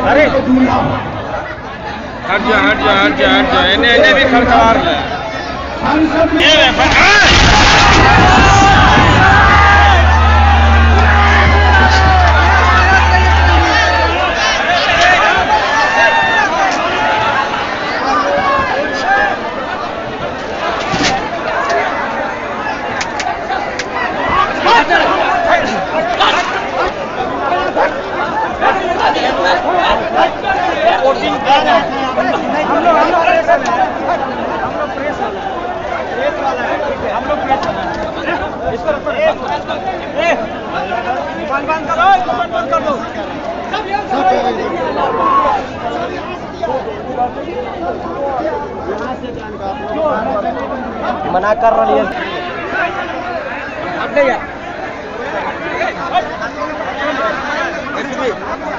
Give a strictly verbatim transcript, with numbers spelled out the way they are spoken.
harca harca harca harca. Ne ne bir harca var mı? Evet. मना कर रही है अब गया